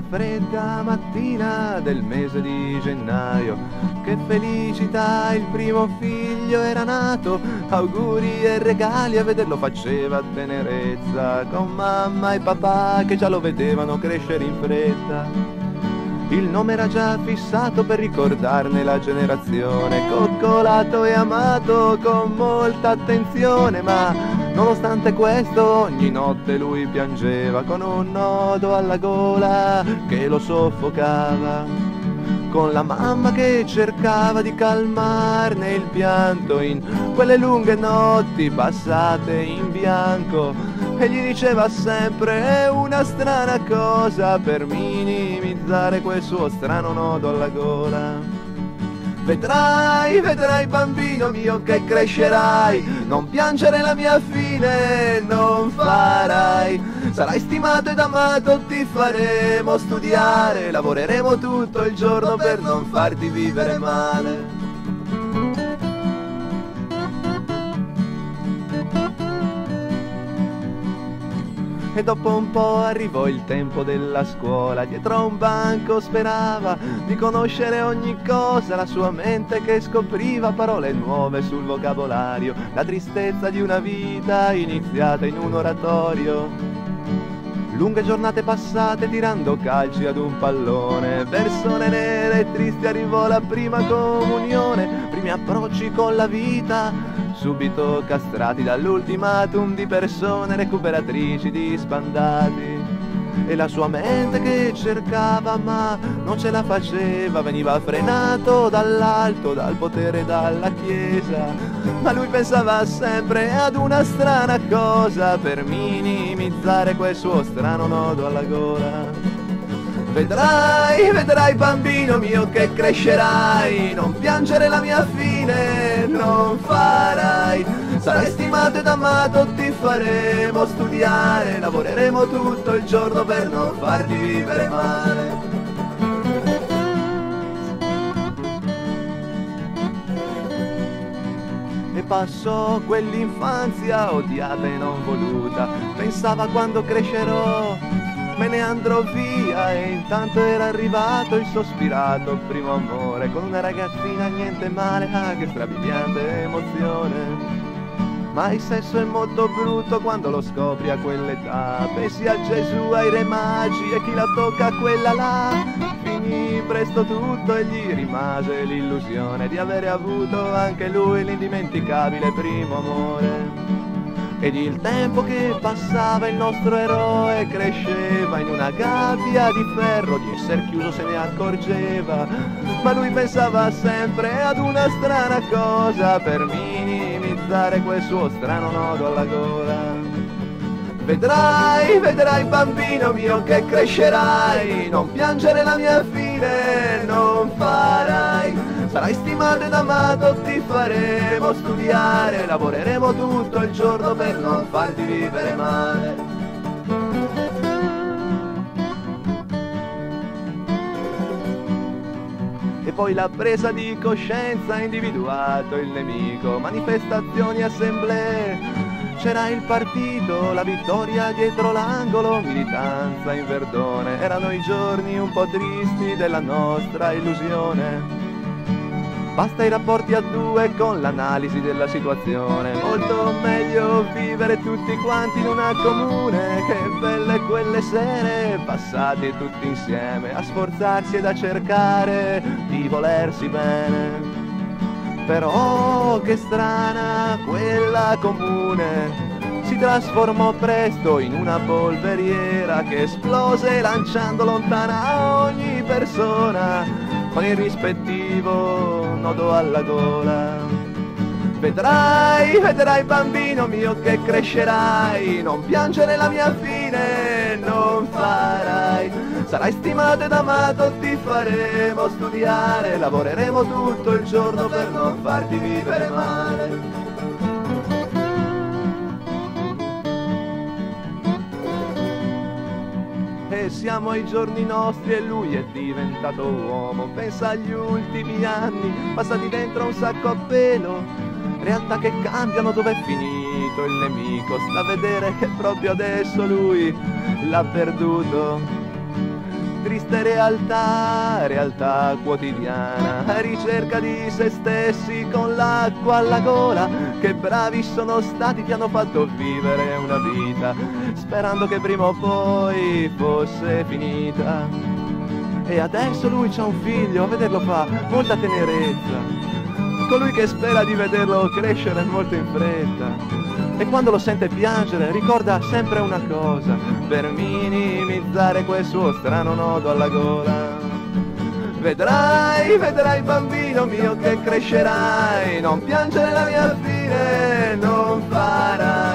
una fredda mattina del mese di gennaio. Che felicità, il primo figlio era nato, auguri e regali, a vederlo faceva tenerezza, con mamma e papà che già lo vedevano crescere in fretta. Il nome era già fissato per ricordarne la generazione, coccolato e amato con molta attenzione, ma nonostante questo ogni notte lui piangeva con un nodo alla gola che lo soffocava. Con la mamma che cercava di calmarne il pianto in quelle lunghe notti passate in bianco, e gli diceva sempre una strana cosa per minimizzare quel suo strano nodo alla gola. Vedrai, vedrai bambino mio che crescerai, non piangere la mia fine non farai, sarai stimato ed amato, ti faremo studiare, lavoreremo tutto il giorno per non farti vivere male. E dopo un po' arrivò il tempo della scuola, dietro un banco sperava di conoscere ogni cosa, la sua mente che scopriva parole nuove sul vocabolario, la tristezza di una vita iniziata in un oratorio. Lunghe giornate passate tirando calci ad un pallone, persone nere e tristi arrivò la prima comunione, primi approcci con la vita, subito castrati dall'ultimatum di persone recuperatrici di spandati. E la sua mente che cercava ma non ce la faceva, veniva frenato dall'alto, dal potere, dalla chiesa, ma lui pensava sempre ad una strana cosa per minimizzare quel suo strano nodo alla gola. Vedrai, vedrai bambino mio che crescerai, non piangere la mia fine non farai, sarai stimato ed amato, ti faremo studiare, lavoreremo tutto il giorno per non farti vivere male. E passò quell'infanzia odiata e non voluta, pensava quando crescerò me ne andrò via, e intanto era arrivato il sospirato primo amore, con una ragazzina niente male, che strabiliante emozione. Ma il sesso è molto brutto quando lo scopri a quell'età, pensi a Gesù, ai re magi e chi la tocca quella là. Finì presto tutto e gli rimase l'illusione di avere avuto anche lui l'indimenticabile primo amore. Ed il tempo che passava il nostro eroe cresceva, in una gabbia di ferro di esser chiuso se ne accorgeva, ma lui pensava sempre ad una strana cosa per minimizzare quel suo strano nodo alla gola. Vedrai, vedrai bambino mio che crescerai, non piangere la mia fine non farai, sarai stimato ed amato, ti faremo studiare, lavoreremo tutto il giorno per non farti vivere male. E poi la presa di coscienza ha individuato il nemico, manifestazioni, assemblee, c'era il partito, la vittoria dietro l'angolo, militanza in Verdone, erano i giorni un po' tristi della nostra illusione. Basta i rapporti a due con l'analisi della situazione, molto meglio vivere tutti quanti in una comune, che belle quelle sere passate tutti insieme a sforzarsi ed a cercare di volersi bene. Però che strana quella comune, si trasformò presto in una polveriera che esplose lanciando lontana ogni persona con il rispettivo nodo alla gola. Vedrai, vedrai bambino mio che crescerai, non piangere la mia fine non farai, sarai stimato ed amato, ti faremo studiare, lavoreremo tutto il giorno per non farti vivere male. Siamo ai giorni nostri e lui è diventato uomo, pensa agli ultimi anni passati dentro un sacco a pelo, realtà che cambiano, dove è finito il nemico, sta a vedere che proprio adesso lui l'ha perduto. triste realtà, realtà quotidiana, a ricerca di se stessi con l'acqua alla gola. Che bravi sono stati, che hanno fatto vivere una vita, sperando che prima o poi fosse finita. E adesso lui c'ha un figlio, a vederlo fa molta tenerezza. Colui che spera di vederlo crescere molto in fretta. E quando lo sente piangere ricorda sempre una cosa, per minimizzare quel suo strano nodo alla gola. Vedrai, vedrai bambino mio che crescerai, non piangere la mia fine non farai.